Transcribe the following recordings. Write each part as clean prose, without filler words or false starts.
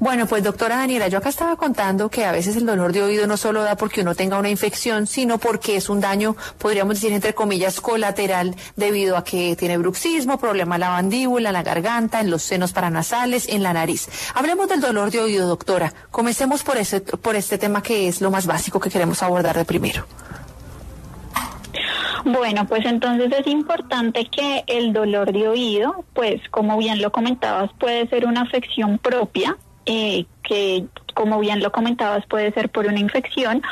Bueno, pues doctora Daniela, yo acá estaba contando que a veces el dolor de oído no solo da porque uno tenga una infección, sino porque es un daño, podríamos decir, entre comillas, colateral, debido a que tiene bruxismo, problema en la mandíbula, en la garganta, en los senos paranasales, en la nariz. Hablemos del dolor de oído, doctora. Comencemos por este tema que es lo más básico que queremos abordar de primero. Bueno, pues entonces es importante que el dolor de oído, pues como bien lo comentabas, puede ser una afección propia, que como bien lo comentabas puede ser por una infección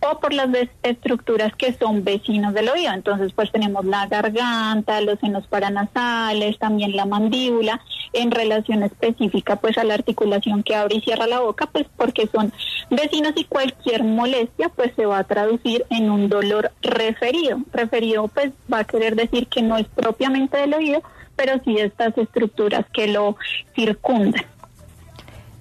o por las estructuras que son vecinos del oído. Entonces pues tenemos la garganta, los senos paranasales, también la mandíbula, en relación específica pues a la articulación que abre y cierra la boca, pues porque son vecinos y cualquier molestia pues se va a traducir en un dolor referido. Referido pues va a querer decir que no es propiamente del oído, pero sí de estas estructuras que lo circundan.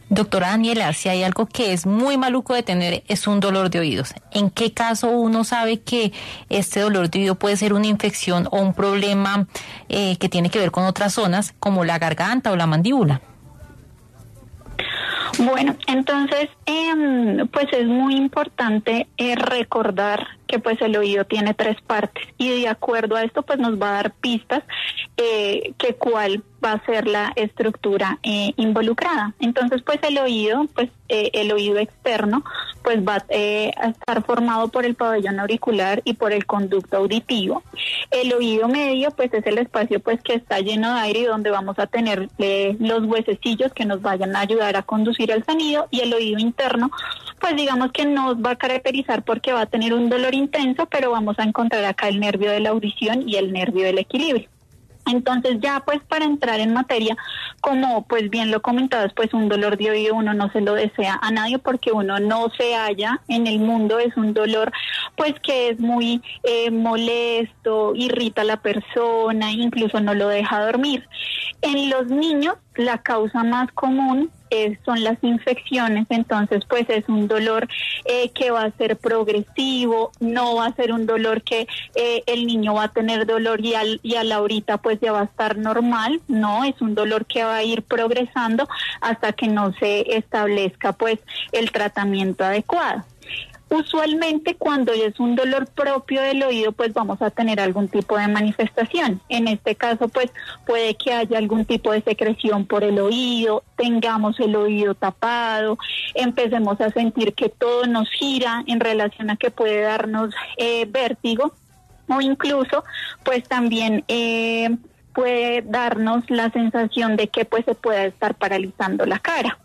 Doctora Daniela, si hay algo que es muy maluco de tener es un dolor de oídos. ¿En qué caso uno sabe que este dolor de oído puede ser una infección o un problema que tiene que ver con otras zonas como la garganta o la mandíbula? Bueno, entonces, pues es muy importante recordar que pues el oído tiene tres partes y de acuerdo a esto pues nos va a dar pistas que cuál va a ser la estructura involucrada. Entonces el oído externo pues va a estar formado por el pabellón auricular y por el conducto auditivo. El oído medio pues es el espacio pues que está lleno de aire y donde vamos a tener los huesecillos que nos vayan a ayudar a conducir el sonido, y el oído interno pues digamos que nos va a caracterizar porque va a tener un dolor intenso, pero vamos a encontrar acá el nervio de la audición y el nervio del equilibrio. Entonces ya pues para entrar en materia, como pues bien lo comentabas, pues un dolor de oído uno no se lo desea a nadie porque uno no se halla en el mundo, es un dolor pues que es muy molesto, irrita a la persona, incluso no lo deja dormir. En los niños la causa más común son las infecciones, entonces pues es un dolor que va a ser progresivo, no va a ser un dolor que el niño va a tener dolor y a la horita pues ya va a estar normal, no, es un dolor que va a ir progresando hasta que no se establezca pues el tratamiento adecuado. Usualmente cuando es un dolor propio del oído pues vamos a tener algún tipo de manifestación, en este caso pues puede que haya algún tipo de secreción por el oído, tengamos el oído tapado, empecemos a sentir que todo nos gira en relación a que puede darnos vértigo, o incluso pues también puede darnos la sensación de que pues se pueda estar paralizando la cara.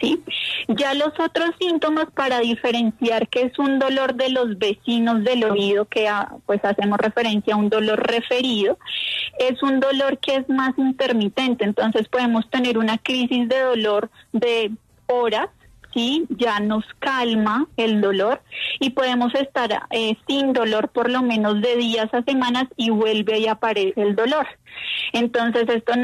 ¿Sí? Ya los otros síntomas para diferenciar que es un dolor de los vecinos del oído, que pues hacemos referencia a un dolor referido, es un dolor que es más intermitente, entonces podemos tener una crisis de dolor de horas, ¿sí? Ya nos calma el dolor y podemos estar sin dolor por lo menos de días a semanas y vuelve y aparece el dolor. Entonces esto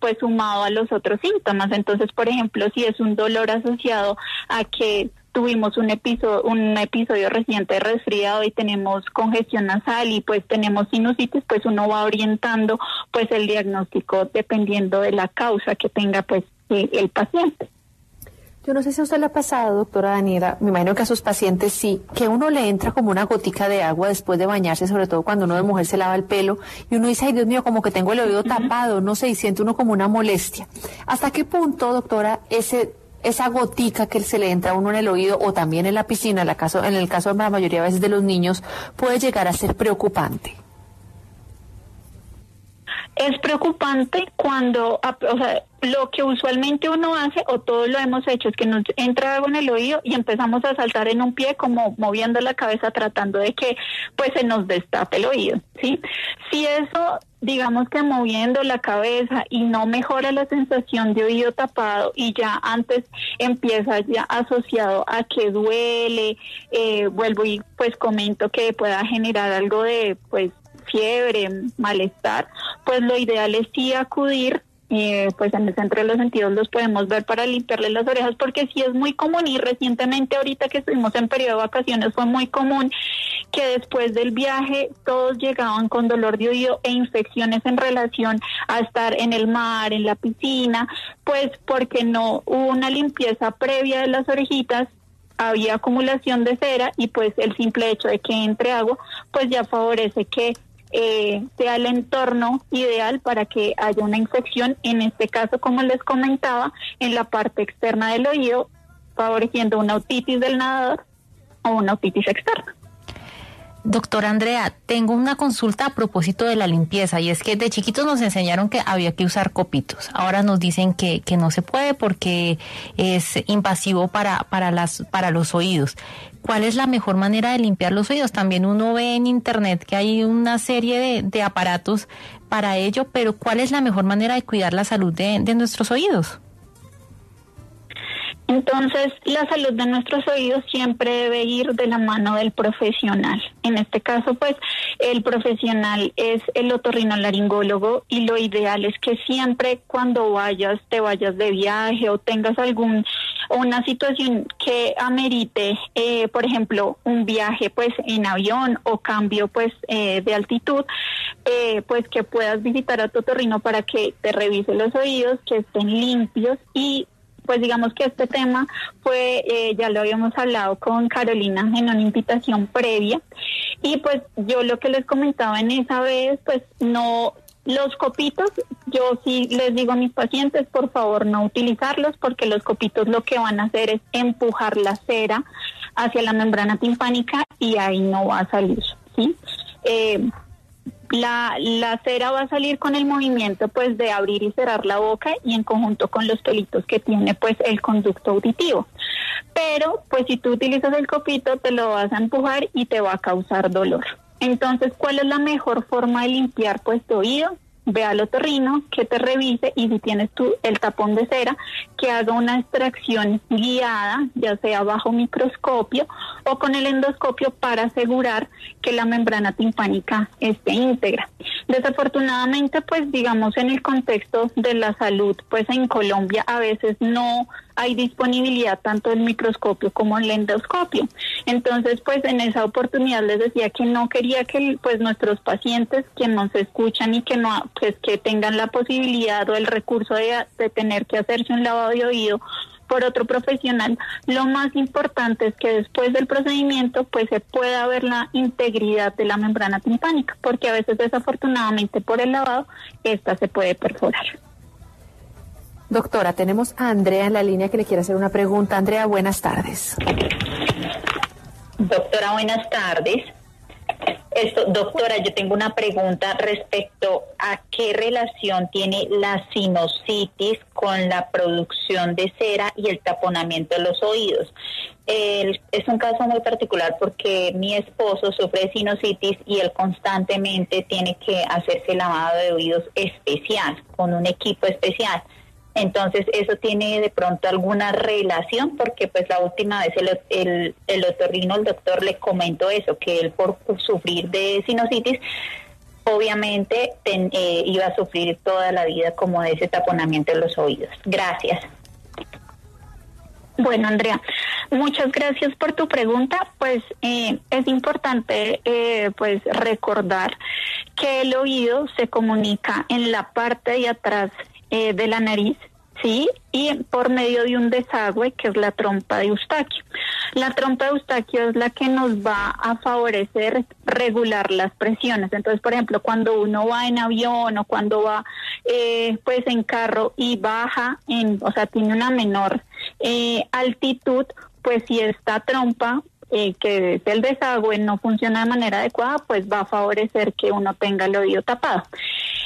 pues sumado a los otros síntomas, entonces por ejemplo si es un dolor asociado a que tuvimos un episodio reciente de resfriado y tenemos congestión nasal y pues tenemos sinusitis, pues uno va orientando pues el diagnóstico dependiendo de la causa que tenga pues el paciente. Yo no sé si a usted le ha pasado, doctora Daniela, me imagino que a sus pacientes sí, que uno le entra como una gotica de agua después de bañarse, sobre todo cuando uno de mujer se lava el pelo, y uno dice, ay Dios mío, como que tengo el oído tapado, no sé, y siente uno como una molestia. ¿Hasta qué punto, doctora, esa gotica que se le entra a uno en el oído, o también en la piscina, en el caso de la mayoría de veces de los niños, puede llegar a ser preocupante? Es preocupante cuando, lo que usualmente uno hace, o todos lo hemos hecho, es que nos entra algo en el oído y empezamos a saltar en un pie como moviendo la cabeza tratando de que pues se nos destape el oído, ¿sí? Si eso, digamos que moviendo la cabeza y no mejora la sensación de oído tapado y ya antes empieza ya asociado a que duele, vuelvo y pues comento que pueda generar algo de pues fiebre, malestar, pues lo ideal es sí acudir pues en el centro de los sentidos los podemos ver para limpiarle las orejas, porque sí es muy común, y recientemente ahorita que estuvimos en periodo de vacaciones fue muy común que después del viaje todos llegaban con dolor de oído e infecciones en relación a estar en el mar, en la piscina, pues porque no hubo una limpieza previa de las orejitas, había acumulación de cera, y pues el simple hecho de que entre agua pues ya favorece que sea el entorno ideal para que haya una infección, en este caso, como les comentaba, en la parte externa del oído, favoreciendo una otitis del nadador o una otitis externa. Doctora Andrea, tengo una consulta a propósito de la limpieza, y es que de chiquitos nos enseñaron que había que usar copitos. Ahora nos dicen que no se puede porque es invasivo para los oídos. ¿Cuál es la mejor manera de limpiar los oídos? También uno ve en internet que hay una serie de aparatos para ello, pero ¿cuál es la mejor manera de cuidar la salud de nuestros oídos? Entonces, la salud de nuestros oídos siempre debe ir de la mano del profesional. En este caso, pues, el profesional es el otorrinolaringólogo, y lo ideal es que siempre cuando te vayas de viaje o tengas una situación que amerite, por ejemplo, un viaje pues en avión o cambio pues de altitud, pues que puedas visitar a tu otorrino para que te revise los oídos, que estén limpios. Y pues digamos que este tema fue, ya lo habíamos hablado con Carolina en una invitación previa, y pues yo lo que les comentaba en esa vez, pues no... Los copitos, yo sí les digo a mis pacientes, por favor no utilizarlos, porque los copitos lo que van a hacer es empujar la cera hacia la membrana timpánica y ahí no va a salir, ¿sí? La cera va a salir con el movimiento pues de abrir y cerrar la boca, y en conjunto con los pelitos que tiene pues el conducto auditivo. Pero pues si tú utilizas el copito te lo vas a empujar y te va a causar dolor. Entonces, ¿cuál es la mejor forma de limpiar pues tu oído? Ve al otorrino, que te revise, y si tienes el tapón de cera, que haga una extracción guiada, ya sea bajo microscopio o con el endoscopio, para asegurar que la membrana timpánica esté íntegra. Desafortunadamente, pues digamos en el contexto de la salud, pues en Colombia a veces no hay disponibilidad tanto del microscopio como del endoscopio. Entonces, pues en esa oportunidad les decía que no quería que pues nuestros pacientes que nos escuchan y que no, pues que tengan la posibilidad o el recurso de tener que hacerse un lavado de oído por otro profesional. Lo más importante es que después del procedimiento pues se pueda ver la integridad de la membrana timpánica, porque a veces desafortunadamente por el lavado esta se puede perforar. Doctora, tenemos a Andrea en la línea que le quiere hacer una pregunta. Andrea, buenas tardes. Doctora, buenas tardes. Doctora, yo tengo una pregunta respecto a qué relación tiene la sinusitis con la producción de cera y el taponamiento de los oídos. Es un caso muy particular porque mi esposo sufre de sinusitis y él constantemente tiene que hacerse lavado de oídos especial, con un equipo especial. Entonces, ¿eso tiene de pronto alguna relación? Porque pues la última vez el otorrino, el doctor, le comentó eso, que él por sufrir de sinusitis, obviamente iba a sufrir toda la vida como de ese taponamiento en los oídos. Gracias. Bueno, Andrea, muchas gracias por tu pregunta. Pues es importante pues recordar que el oído se comunica en la parte de atrás de la nariz, ¿sí? Y por medio de un desagüe que es la trompa de Eustaquio. La trompa de Eustaquio es la que nos va a favorecer regular las presiones. Entonces, por ejemplo, cuando uno va en avión o cuando va pues en carro y baja, tiene una menor altitud, pues si esta trompa que es el desagüe no funciona de manera adecuada, pues va a favorecer que uno tenga el oído tapado.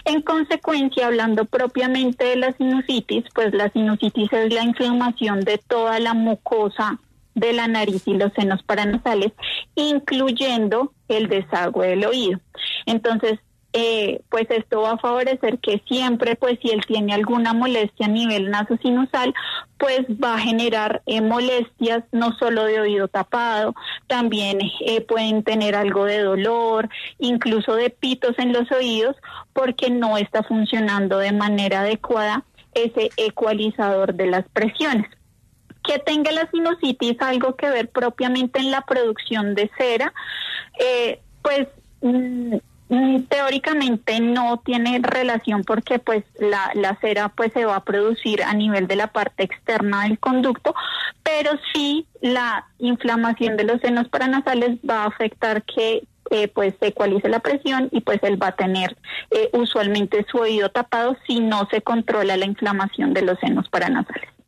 En consecuencia, hablando propiamente de la sinusitis, pues la sinusitis es la inflamación de toda la mucosa de la nariz y los senos paranasales, incluyendo el desagüe del oído. Entonces, pues esto va a favorecer que siempre, pues si él tiene alguna molestia a nivel nasosinusal, pues va a generar molestias no solo de oído tapado, también pueden tener algo de dolor, incluso de pitos en los oídos, porque no está funcionando de manera adecuada ese ecualizador de las presiones. Que tenga la sinusitis algo que ver propiamente en la producción de cera, pues teóricamente no tiene relación, porque pues la cera pues se va a producir a nivel de la parte externa del conducto, pero sí la inflamación de los senos paranasales va a afectar que pues se ecualice la presión, y pues él va a tener usualmente su oído tapado si no se controla la inflamación de los senos paranasales.